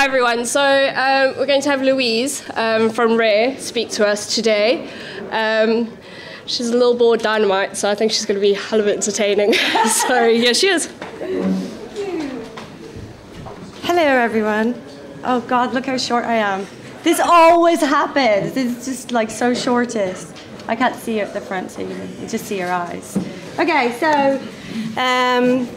Hi everyone, so we're going to have Louise from Rare speak to us today. She's a little bored dynamite, so I think she's going to be hell of entertaining. So yeah, she is. Hello everyone. Oh god, look how short I am. This always happens. It's just like so shortest. I can't see her at the front, so you can just see her eyes. Okay, so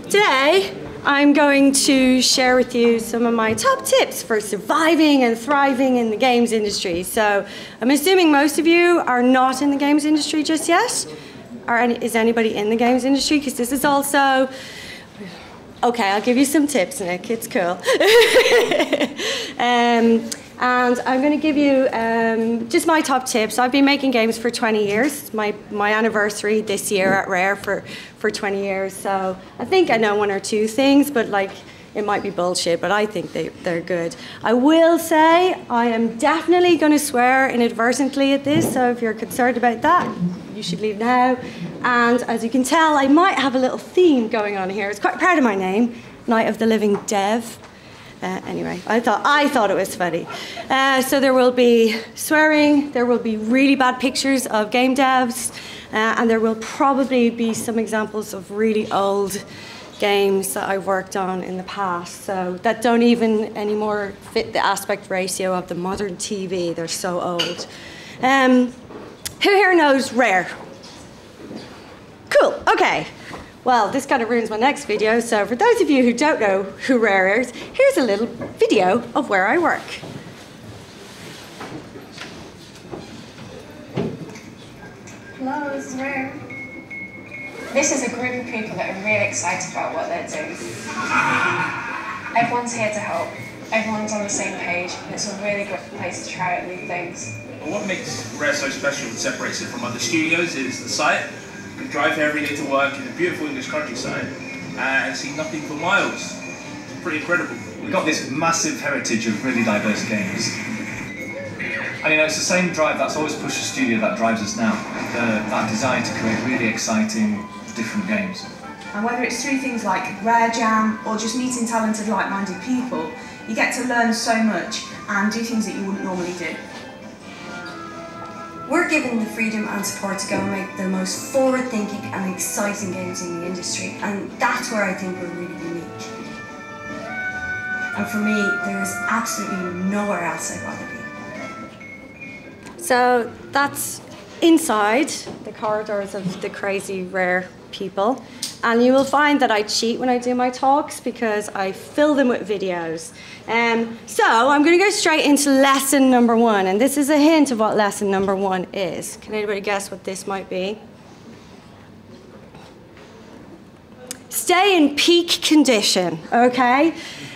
today I'm going to share with you some of my top tips for surviving and thriving in the games industry. So I'm assuming most of you are not in the games industry just yet. Is anybody in the games industry? Because this is also... Okay, I'll give you some tips, Nick. It's cool. And I'm going to give you just my top tips. I've been making games for 20 years. It's my anniversary this year at Rare for 20 years. So I think I know one or two things, but like it might be bullshit, but I think they're good. I will say I am definitely going to swear inadvertently at this, so if you're concerned about that, you should leave now. And as you can tell, I might have a little theme going on here. It's quite proud of my name, Night of the Living Dev. Anyway, I thought it was funny. So there will be swearing, there will be really bad pictures of game devs, and there will probably be some examples of really old games that I've worked on in the past, so that don't even anymore fit the aspect ratio of the modern TV. They're so old. Who here knows Rare? Cool, okay. Well, this kind of ruins my next video, so for those of you who don't know who Rare is, here's a little video of where I work. Hello, this is Rare. This is a group of people that are really excited about what they're doing. Everyone's here to help. Everyone's on the same page, and it's a really good place to try out new things. But what makes Rare so special and separates it from other studios is the site. You drive here every day to work in the beautiful English countryside and see nothing for miles. It's pretty incredible. We've got this massive heritage of really diverse games. I mean, it's the same drive that's always pushed the studio that drives us now. That desire to create really exciting, different games. And whether it's through things like Rare Jam or just meeting talented, like-minded people, you get to learn so much and do things that you wouldn't normally do. We're given the freedom and support to go and make the most forward-thinking and exciting games in the industry, and that's where I think we're really unique. And for me, there is absolutely nowhere else I'd rather be. So that's inside the corridors of the crazy Rare people, and you will find that I cheat when I do my talks because I fill them with videos. So I'm going to go straight into lesson number one, and this is a hint of what lesson number one is. Can anybody guess what this might be? Stay in peak condition, okay?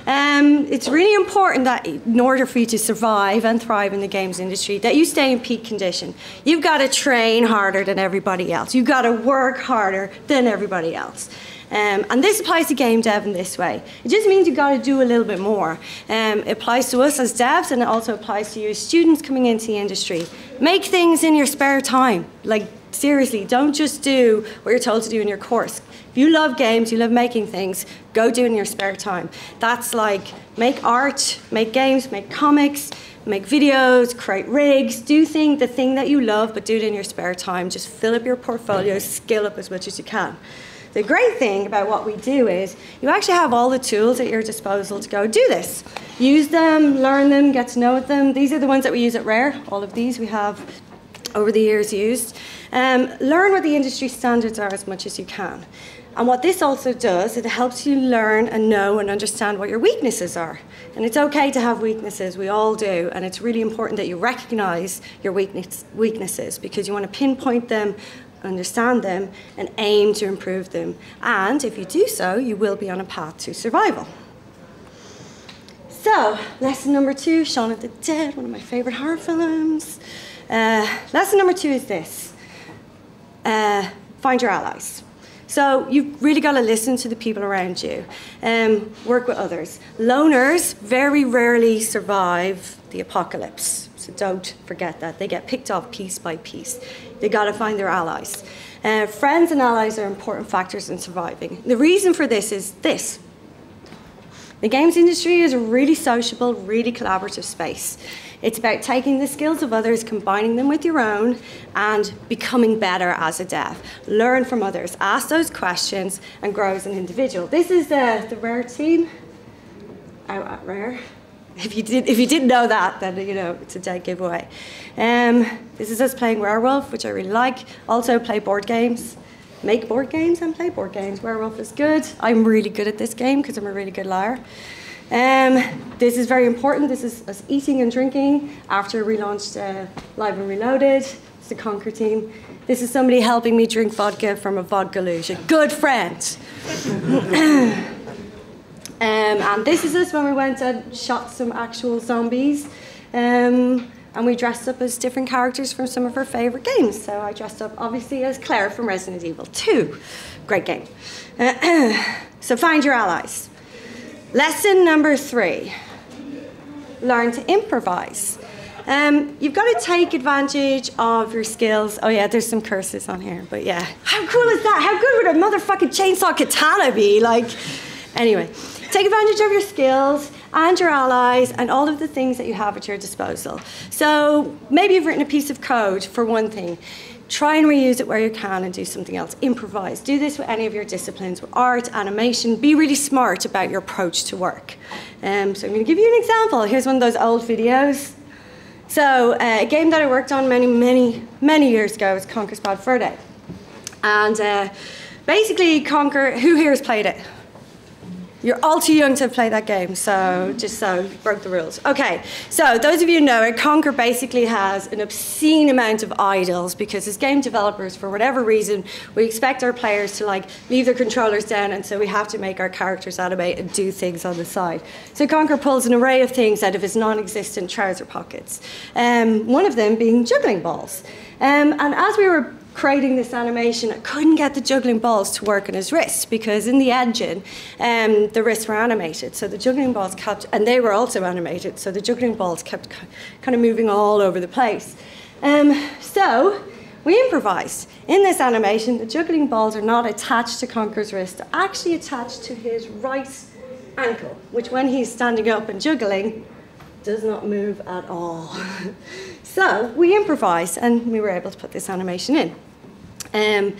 It's really important that in order for you to survive and thrive in the games industry, that you stay in peak condition. You've got to train harder than everybody else. You've got to work harder than everybody else. And this applies to game dev in this way. It just means you've got to do a little bit more. It applies to us as devs, and it also applies to you as students coming into the industry. Make things in your spare time. Like, seriously, don't just do what you're told to do in your course. If you love games, you love making things, go do it in your spare time. That's like, make art, make games, make comics, make videos, create rigs, do the thing that you love, but do it in your spare time. Just fill up your portfolio, skill up as much as you can. The great thing about what we do is you actually have all the tools at your disposal to go do this. Use them, learn them, get to know them. These are the ones that we use at Rare. All of these we have over the years used. Learn what the industry standards are as much as you can. And what this also does, it helps you learn and know and understand what your weaknesses are. And it's okay to have weaknesses, we all do, and it's really important that you recognize your weaknesses because you want to pinpoint them, understand them, and aim to improve them. And if you do so, you will be on a path to survival. So, lesson number two, Shaun of the Dead, one of my favorite horror films. Lesson number two is this, find your allies. So you've really got to listen to the people around you, work with others. Loners very rarely survive the apocalypse, so don't forget that. They get picked off piece by piece. They got to find their allies. Friends and allies are important factors in surviving. The reason for this is this. The games industry is a really sociable, really collaborative space. It's about taking the skills of others, combining them with your own, and becoming better as a dev. Learn from others, ask those questions, and grow as an individual. This is the Rare team out at Rare. If you didn't know that, then you know it's a dead giveaway. This is us playing Werewolf, which I really like. Also play board games, make board games and play board games. Werewolf is good. I'm really good at this game because I'm a really good liar. This is very important. This is us eating and drinking after we launched Live and Reloaded. It's the Conker team. This is somebody helping me drink vodka from a vodka luge. A good friend. And this is us when we went and shot some actual zombies, and we dressed up as different characters from some of our favourite games. So I dressed up obviously as Claire from Resident Evil 2. Great game. So find your allies. Lesson number 3, learn to improvise. You've got to take advantage of your skills. Oh yeah, there's some curses on here, but yeah. How cool is that? How good would a motherfucking chainsaw katana be? Like, anyway. Take advantage of your skills and your allies and all of the things that you have at your disposal. So maybe you've written a piece of code for one thing. Try and reuse it where you can and do something else. Improvise. Do this with any of your disciplines, with art, animation. Be really smart about your approach to work. So I'm going to give you an example. Here's one of those old videos. So a game that I worked on many years ago was Conker's Bad Fur Day. And basically Conker, who here has played it? You're all too young to play that game, so just broke the rules. Okay, so those of you who know it, Conker basically has an obscene amount of idols because as game developers, for whatever reason, we expect our players to like leave their controllers down, and so we have to make our characters animate and do things on the side. So Conker pulls an array of things out of his non-existent trouser pockets, one of them being juggling balls. And as we were creating this animation, I couldn't get the juggling balls to work on his wrists because in the engine, the wrists were animated. So the juggling balls kept, and they were also animated, so the juggling balls kept kind of moving all over the place. So we improvised. In this animation, the juggling balls are not attached to Conker's wrist, they're actually attached to his right ankle, which when he's standing up and juggling, does not move at all. So we improvised and we were able to put this animation in. And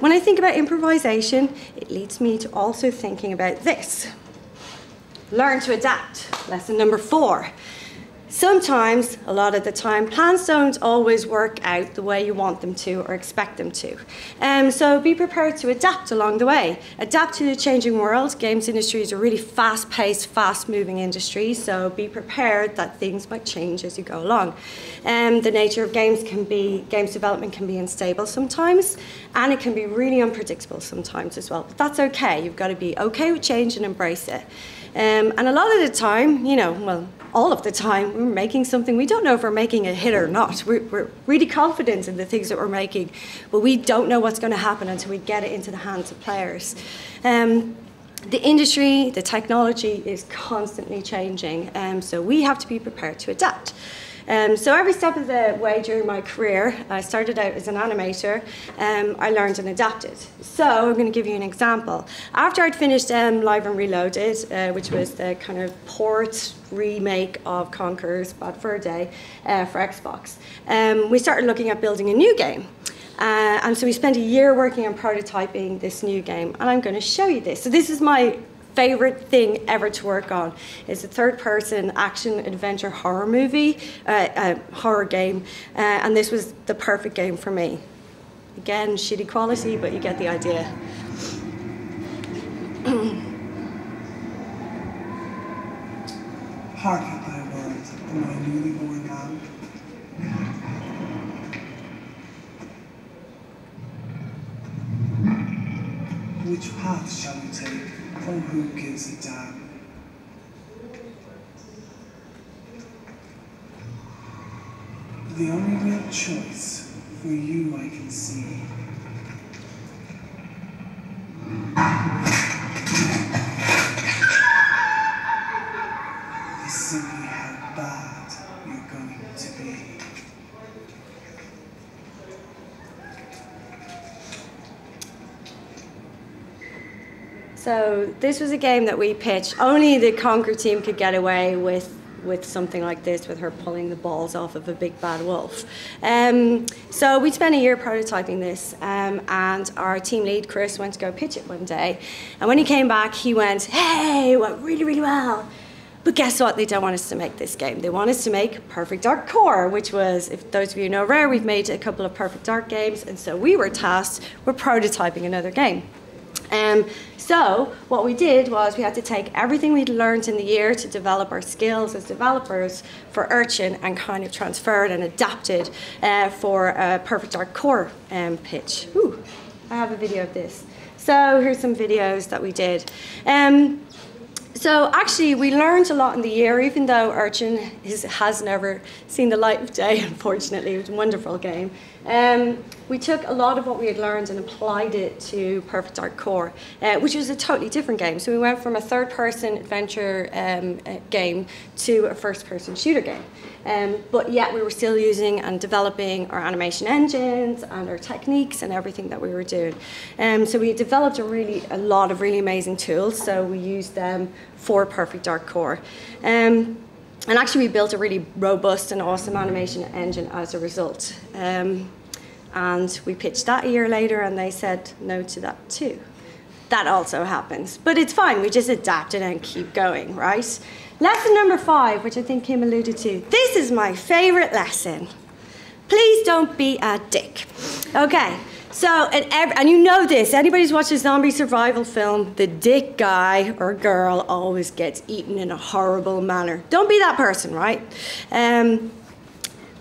when I think about improvisation, it leads me to also thinking about this. Learn to adapt, lesson number 4. Sometimes, a lot of the time, plans don't always work out the way you want them to or expect them to. So be prepared to adapt along the way. Adapt to the changing world. Games industry is a really fast-paced, fast-moving industry, so be prepared that things might change as you go along. The nature of games development can be unstable sometimes, and it can be really unpredictable sometimes as well. But that's okay. You've got to be okay with change and embrace it. And a lot of the time, you know, well, all of the time, we're making something. We don't know if we're making a hit or not. We're really confident in the things that we're making, but we don't know what's going to happen until we get it into the hands of players. The industry, the technology is constantly changing, so we have to be prepared to adapt. So every step of the way during my career, I started out as an animator, I learned and adapted. So I'm going to give you an example. After I'd finished Live and Reloaded, which was the kind of port remake of Conker's Bad Fur Day for Xbox, we started looking at building a new game. And so we spent a year working on prototyping this new game, and I'm going to show you this. So this is my favorite thing ever to work on. It's a third-person action-adventure horror movie, horror game, and this was the perfect game for me. Again, shitty quality, but you get the idea. Hark at thy words, O my newly born lamb. Which path shall we take? Oh, who gives a damn? The only real choice for you I can see. Is simply how bad you're going to be. So this was a game that we pitched. Only the Conker team could get away with something like this, with her pulling the balls off of a big bad wolf. So we spent a year prototyping this, and our team lead, Chris, went to go pitch it one day. And when he came back, he went, hey, it went really, really well. But guess what? They don't want us to make this game. They want us to make Perfect Dark Core, which was, if those of you know Rare, we've made a couple of Perfect Dark games, and so we were tasked with prototyping another game. So what we did was we had to take everything we'd learned in the year to develop our skills as developers for Urchin and kind of transferred and adapted for a Perfect Dark Core pitch. Ooh, I have a video of this. So here's some videos that we did. So actually, we learned a lot in the year, even though Urchin has never seen the light of day, unfortunately. It was a wonderful game. We took a lot of what we had learned and applied it to Perfect Dark Core, which was a totally different game. So we went from a third-person adventure game to a first-person shooter game. But yet we were still using and developing our animation engines and our techniques and everything that we were doing. So we developed a lot of really amazing tools, so we used them for Perfect Dark Core. And actually we built a really robust and awesome animation engine as a result. And we pitched that a year later and they said no to that too. That also happens, but it's fine. We just adapt it and keep going, right? Lesson number 5, which I think Kim alluded to. This is my favorite lesson. Please don't be a dick. Okay, so, and you know this, anybody who's watched a zombie survival film, the dick guy or girl always gets eaten in a horrible manner. Don't be that person, right?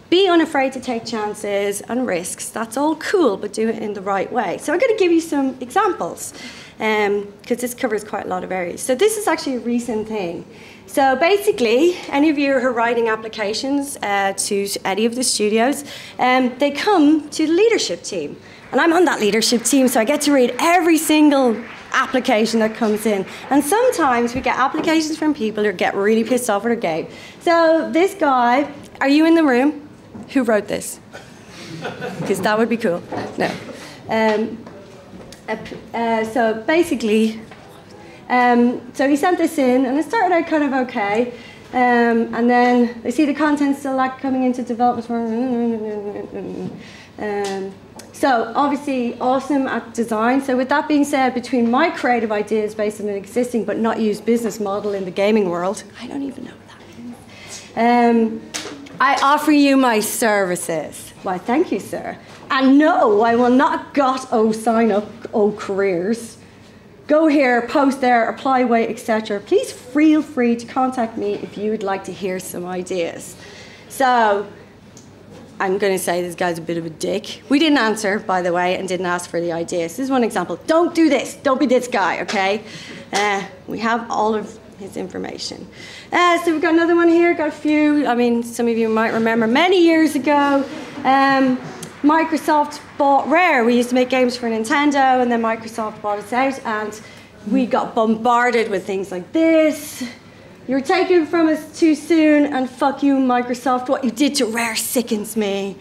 Be unafraid to take chances and risks. That's all cool, but do it in the right way. So I'm going to give you some examples, because this covers quite a lot of areas. So this is actually a recent thing. So basically, any of you who are writing applications to any of the studios, they come to the leadership team. And I'm on that leadership team, so I get to read every single application that comes in. And sometimes we get applications from people who get really pissed off at a game. So this guy, are you in the room? Who wrote this? Because that would be cool. No. So basically, so he sent this in, and it started out kind of okay. And then they see the content still coming into development. So obviously awesome at design. So with that being said, between my creative ideas based on an existing but not used business model in the gaming world, I don't even know what that means. I offer you my services. Why, thank you, sir. And no, I will not sign up, careers. Go here, post there, apply, wait, etc. Please feel free to contact me if you would like to hear some ideas. So I'm going to say this guy's a bit of a dick. We didn't answer, by the way, and didn't ask for the ideas. This is one example. Don't do this. Don't be this guy, okay? We have all of his information. So we've got another one here, got a few. I mean, some of you might remember many years ago, Microsoft bought Rare. We used to make games for Nintendo, and then Microsoft bought us out, and we got bombarded with things like this. You were taken from us too soon, and fuck you, Microsoft. What you did to Rare sickens me.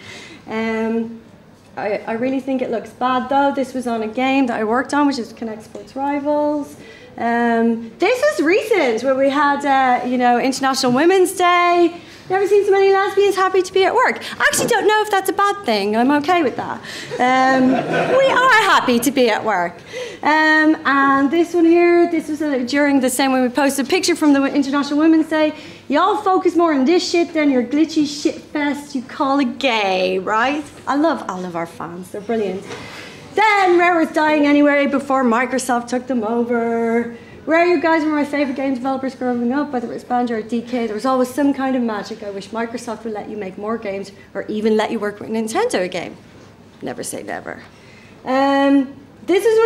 I really think it looks bad, though. This was on a game that I worked on, which is Connect Sports Rivals. This is recent, where we had, you know, International Women's Day. Never seen so many lesbians happy to be at work. I actually don't know if that's a bad thing. I'm okay with that. We are happy to be at work. And this one here, this was during the same when we posted a picture from the International Women's Day. Y'all focus more on this shit than your glitchy shit fest you call a gay, right? I love all of our fans. They're brilliant. Then Rare was dying anyway before Microsoft took them over. Rare, you guys were my favorite game developers growing up, whether it was Banjo or DK. There was always some kind of magic. I wish Microsoft would let you make more games or even let you work with Nintendo again. Never say never. This is one of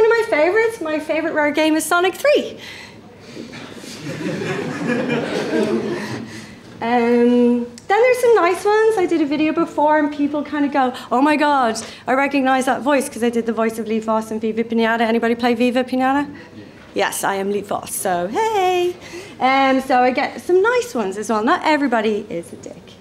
my favorites. My favorite Rare game is Sonic 3. Then there's some nice ones. I did a video before and people kind of go, oh my God, I recognize that voice because I did the voice of Lee Vos and Viva Pinata. Anybody play Viva Pinata? Yeah. Yes, I am Lee Vos, so hey. So I get some nice ones as well. Not everybody is a dick.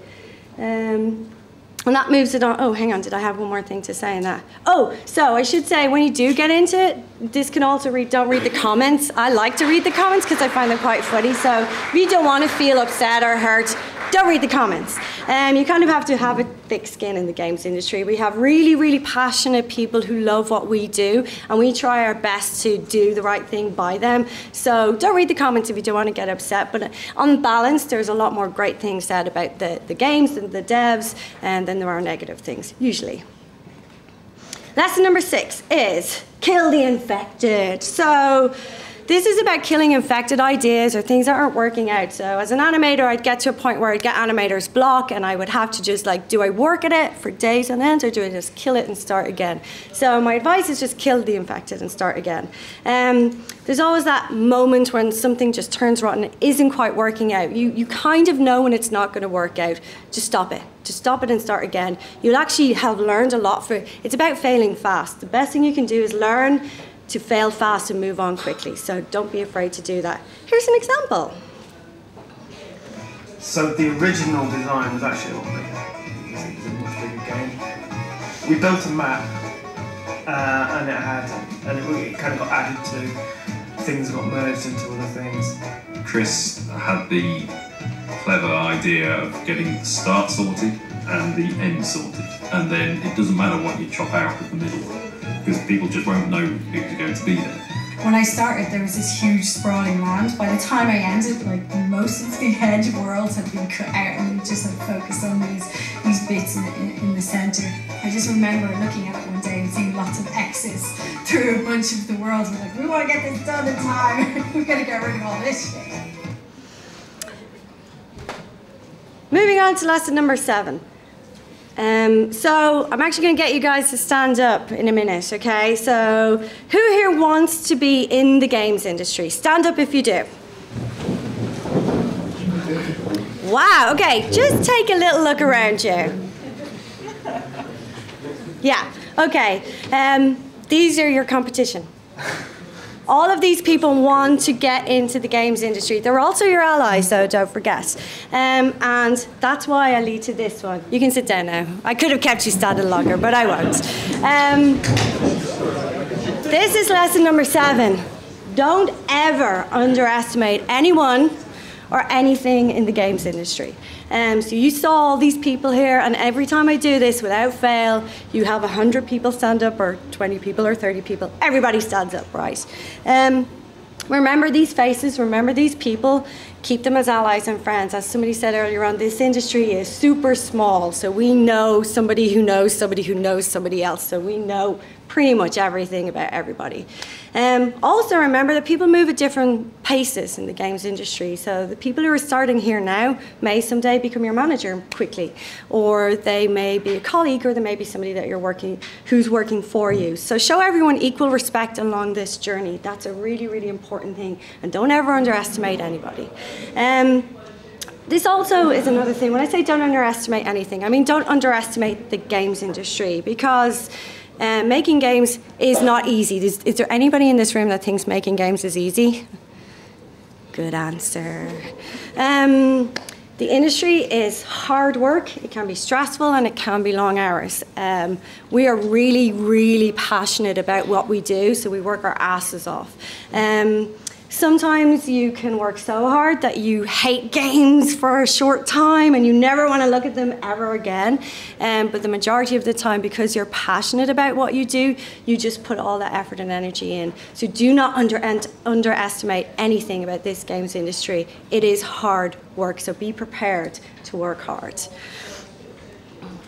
And that moves it on. Oh, hang on, did I have one more thing to say in that? Oh, so I should say, when you do get into it, this can also read, don't read the comments. I like to read the comments because I find them quite funny. So if you don't want to feel upset or hurt, don't read the comments. You kind of have to have a thick skin in the games industry. We have really, really passionate people who love what we do, and we try our best to do the right thing by them. So don't read the comments if you don't want to get upset. But on balance, there's a lot more great things said about the games and the devs, and then there are negative things, usually. Lesson number 6 is kill the infected. So this is about killing infected ideas or things that aren't working out. So as an animator, I'd get to a point where I'd get animator's block, and I would have to just like, do I work at it for days on end, or do I just kill it and start again? So my advice is just kill the infected and start again. There's always that moment when something just turns rotten and isn't quite working out. You kind of know when it's not going to work out. Just stop it. Just stop it and start again. You'll actually have learned a lot. It's about failing fast. The best thing you can do is learn to fail fast and move on quickly. So don't be afraid to do that. Here's an example. So the original design was actually a game. We built a map, and it kind of got added to, things got merged into other things. Chris had the clever idea of getting the start sorted and the end sorted, and then it doesn't matter what you chop out of the middle, because people just won't know who's going to be there. When I started, there was this huge sprawling land. By the time I ended, like most of the edge worlds had been cut out, and we just like focused on these bits in the centre. I just remember looking at it one day and seeing lots of X's through a bunch of the worlds. We're like, we want to get this done in time. We're going to get rid of all this shit. Moving on to lesson number 7. So I'm actually going to get you guys to stand up in a minute, okay? So who here wants to be in the games industry? Stand up if you do. Wow, okay, just take a little look around you. Yeah, okay, these are your competition. All of these people want to get into the games industry. They're also your allies, so don't forget. And that's why I lead to this one. You can sit down now. I could have kept you standing longer, but I won't. This is lesson number 7. Don't ever underestimate anyone or anything in the games industry. So you saw all these people here, and every time I do this, without fail, you have 100 people stand up, or 20 people, or 30 people. Everybody stands up, right? Remember these faces, remember these people, keep them as allies and friends. As somebody said earlier on, this industry is super small, so we know somebody who knows somebody who knows somebody else, so we know pretty much everything about everybody. Also remember that people move at different paces in the games industry, so the people who are starting here now may someday become your manager quickly, or they may be a colleague, or they may be somebody that you're who's working for you. So show everyone equal respect along this journey. That's a really, really important thing, and don't ever underestimate anybody. This also is another thing. When I say don't underestimate anything, I mean don't underestimate the games industry, because making games is not easy. Is there anybody in this room that thinks making games is easy? Good answer. The industry is hard work. It can be stressful, and it can be long hours. We are really, really passionate about what we do, so we work our asses off. Sometimes you can work so hard that you hate games for a short time and you never want to look at them ever again. But the majority of the time, because you're passionate about what you do, you just put all that effort and energy in. So do not underestimate anything about this games industry. It is hard work, so be prepared to work hard.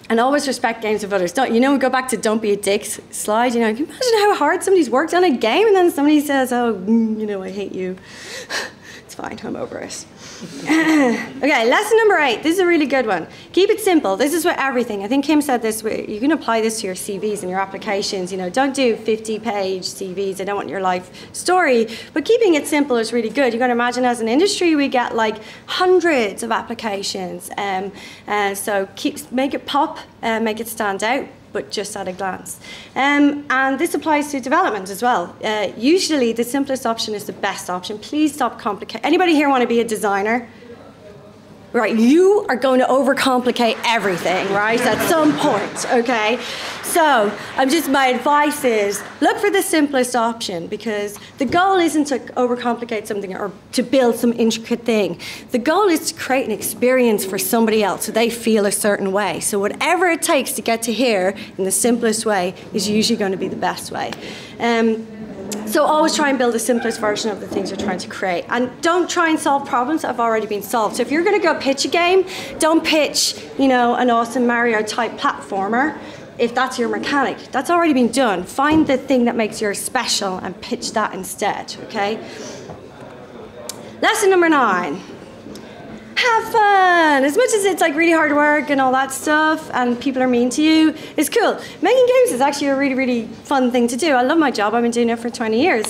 And always respect games of others. Don't, you know, go back to don't be a dick slide. You know, can you imagine how hard somebody's worked on a game and then somebody says, oh, you know, I hate you. It's fine, I'm over it. Okay, lesson number 8. This is a really good one. Keep it simple. This is with everything. I think Kim said this, you can apply this to your CVs and your applications. You know, don't do 50-page CVs. I don't want your life story. But keeping it simple is really good. You can imagine as an industry, we get like hundreds of applications. So make it pop, make it stand out, but just at a glance. And this applies to development as well. Usually the simplest option is the best option. Please stop complicating. Anybody here want to be a designer? right? You are going to overcomplicate everything, right? At some point, okay? So I'm just, my advice is look for the simplest option, because the goal isn't to overcomplicate something or to build some intricate thing. The goal is to create an experience for somebody else so they feel a certain way. So whatever it takes to get to here in the simplest way is usually going to be the best way. So always try and build the simplest version of the things you're trying to create. And don't try and solve problems that have already been solved. So if you're going to go pitch a game, don't pitch, you know, an awesome Mario-type platformer. If that's your mechanic, that's already been done. Find the thing that makes yours special and pitch that instead, okay? Lesson number 9. Have fun. As much as it's like really hard work and all that stuff and people are mean to you, it's cool. Making games is actually a really, really fun thing to do. I love my job. I've been doing it for 20 years.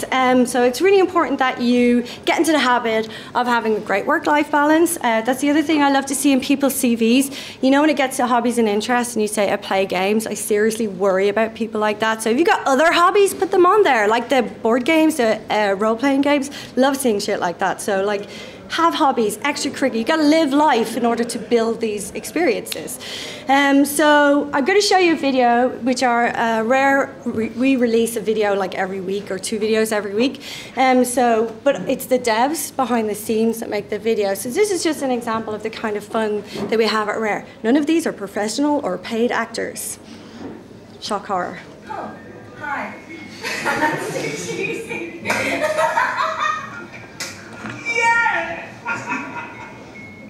So it's really important that you get into the habit of having a great work-life balance. That's the other thing I love to see in people's CVs. You know, when it gets to hobbies and interests and you say, I play games, I seriously worry about people like that. So if you've got other hobbies, put them on there. Like the board games, the role-playing games. Love seeing shit like that. So like, have hobbies, extracurricular. You got to live life in order to build these experiences. So I'm going to show you a video, which are rare. We release a video like every week or 2 videos every week. But it's the devs behind the scenes that make the video. So this is just an example of the kind of fun that we have at Rare. None of these are professional or paid actors. Shock horror. Oh, hi. That's too cheesy.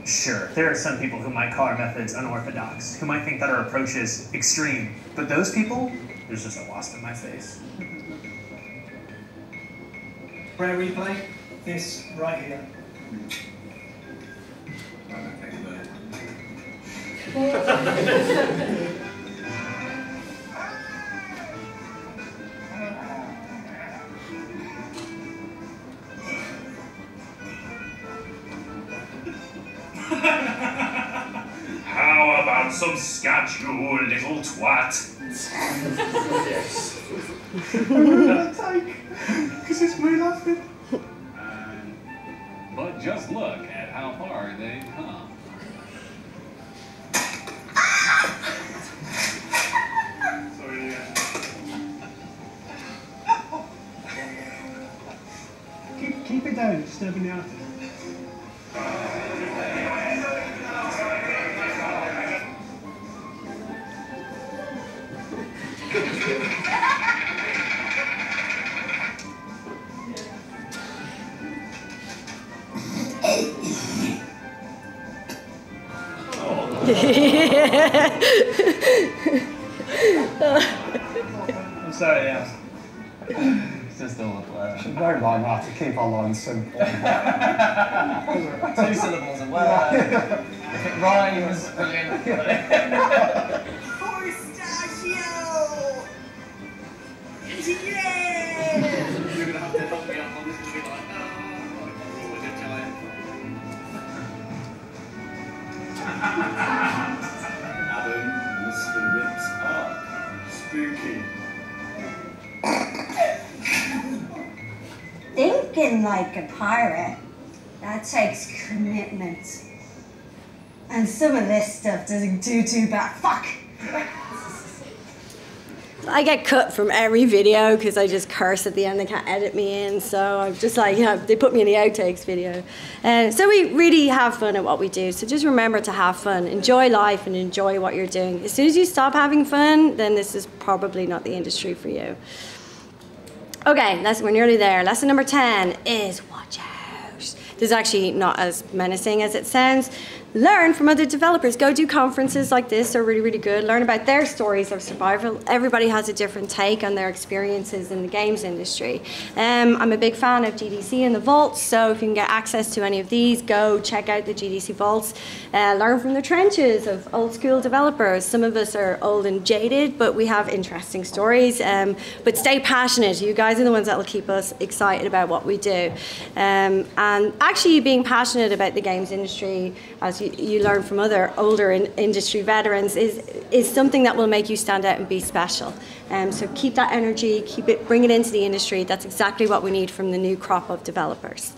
Sure, there are some people who might call our methods unorthodox, who might think that our approach is extreme, but those people, there's just a wasp in my face. Rare Replay, this right here. How about some scotch, you little twat? Yes. Because it's my laughing. But just look at how far they've come. Sorry, Keep it down, disturbing the artist. I'm sorry, yeah. It's just a little very long off to keep our lines simple. 2 syllables and well. If it rhymes, brilliant. Pistachio! Yeah! You're gonna have to help me out on this one. Adam, Mr. Rips Ark. Spooky. Thinking like a pirate, that takes commitment. And some of this stuff doesn't do too bad. Fuck! I get cut from every video because I just curse at the end. They can't edit me in, so I'm just like, you know, they put me in the outtakes video. So we really have fun at what we do. So just remember to have fun, enjoy life, and enjoy what you're doing. As soon as you stop having fun, then this is probably not the industry for you. Okay, we're nearly there. Lesson number 10 is watch out. This is actually not as menacing as it sounds. Learn from other developers. Go do conferences like this. They're really, really good. Learn about their stories of survival. Everybody has a different take on their experiences in the games industry. I'm a big fan of GDC and the vaults, so if you can get access to any of these, go check out the GDC vaults. Learn from the trenches of old school developers. Some of us are old and jaded, but we have interesting stories. But stay passionate. You guys are the ones that will keep us excited about what we do. And actually being passionate about the games industry, as you learn from other older industry veterans, is something that will make you stand out and be special. So keep that energy, bring it into the industry. That's exactly what we need from the new crop of developers.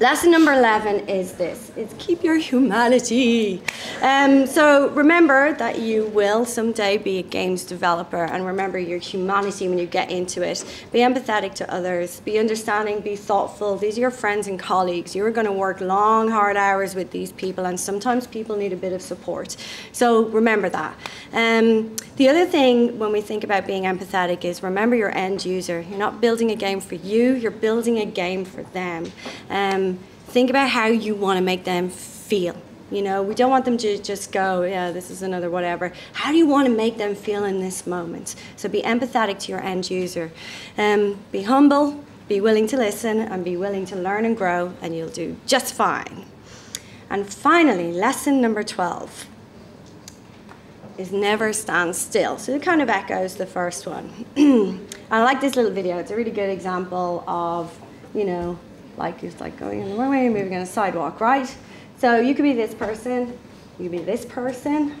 Lesson number 11 is this. It's keep your humanity. So remember that you will someday be a games developer, and remember your humanity when you get into it. Be empathetic to others, be understanding, be thoughtful. These are your friends and colleagues. You're going to work long, hard hours with these people, and sometimes people need a bit of support. So remember that. The other thing when we think about being empathetic is remember your end user. You're not building a game for you, you're building a game for them. Think about how you want to make them feel. You know, we don't want them to just go, yeah, this is another whatever. How do you want to make them feel in this moment? So be empathetic to your end user. Be humble, be willing to listen, and be willing to learn and grow, and you'll do just fine. And finally, lesson number 12 is never stand still. So it kind of echoes the first one. And I like this little video. It's a really good example of, you know, like it's like going in the wrong way, moving on a sidewalk, right? So you could be this person, you could be this person,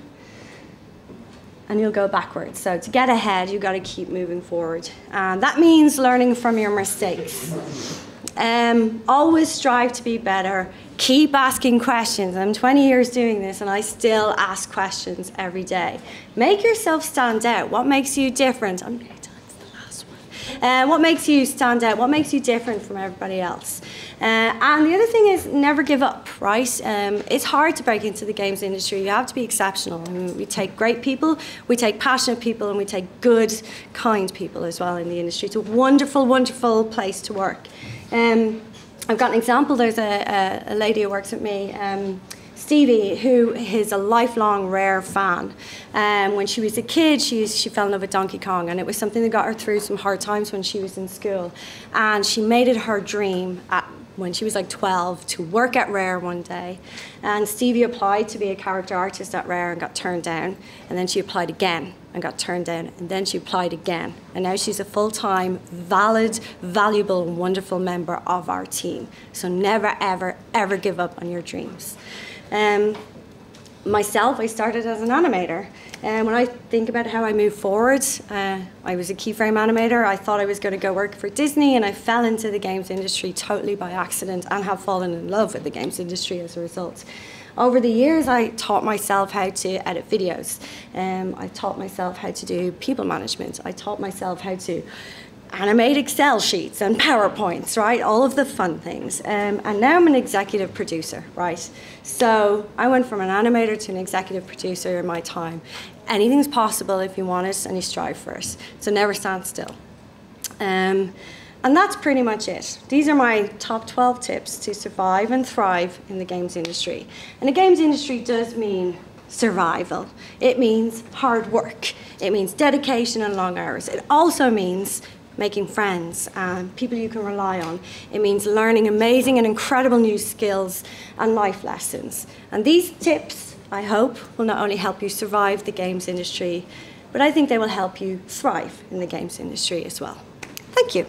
and you'll go backwards. So to get ahead, you've got to keep moving forward. And that means learning from your mistakes. Always strive to be better. Keep asking questions. I'm 20 years doing this, and I still ask questions every day. Make yourself stand out. What makes you different? I'm going to tell you the last one. What makes you stand out? What makes you different from everybody else? And the other thing is never give up, right? It's hard to break into the games industry. You have to be exceptional. I mean, we take great people, we take passionate people, and we take good, kind people as well in the industry. It's a wonderful, wonderful place to work. I've got an example. There's a lady who works with me, Stevie, who is a lifelong Rare fan. When she was a kid, she fell in love with Donkey Kong, and it was something that got her through some hard times when she was in school. And she made it her dream when she was like 12 to work at Rare one day. And Stevie applied to be a character artist at Rare and got turned down. And then she applied again and got turned down. And then she applied again. And now she's a full-time, valid, valuable, and wonderful member of our team. So never, ever, ever give up on your dreams. Myself, I started as an animator. And when I think about how I moved forward, I was a keyframe animator. I thought I was going to go work for Disney, and I fell into the games industry totally by accident and have fallen in love with the games industry as a result. Over the years, I taught myself how to edit videos. I taught myself how to do people management. I taught myself how to animate Excel sheets and PowerPoints, right? All of the fun things. And now I'm an executive producer, right? So I went from an animator to an executive producer in my time. Anything's possible if you want it and you strive for it. So never stand still. And that's pretty much it. These are my top 12 tips to survive and thrive in the games industry. And the games industry does mean survival. It means hard work. It means dedication and long hours. It also means making friends and people you can rely on. It means learning amazing and incredible new skills and life lessons. And these tips, I hope, will not only help you survive the games industry, but I think they will help you thrive in the games industry as well. Thank you.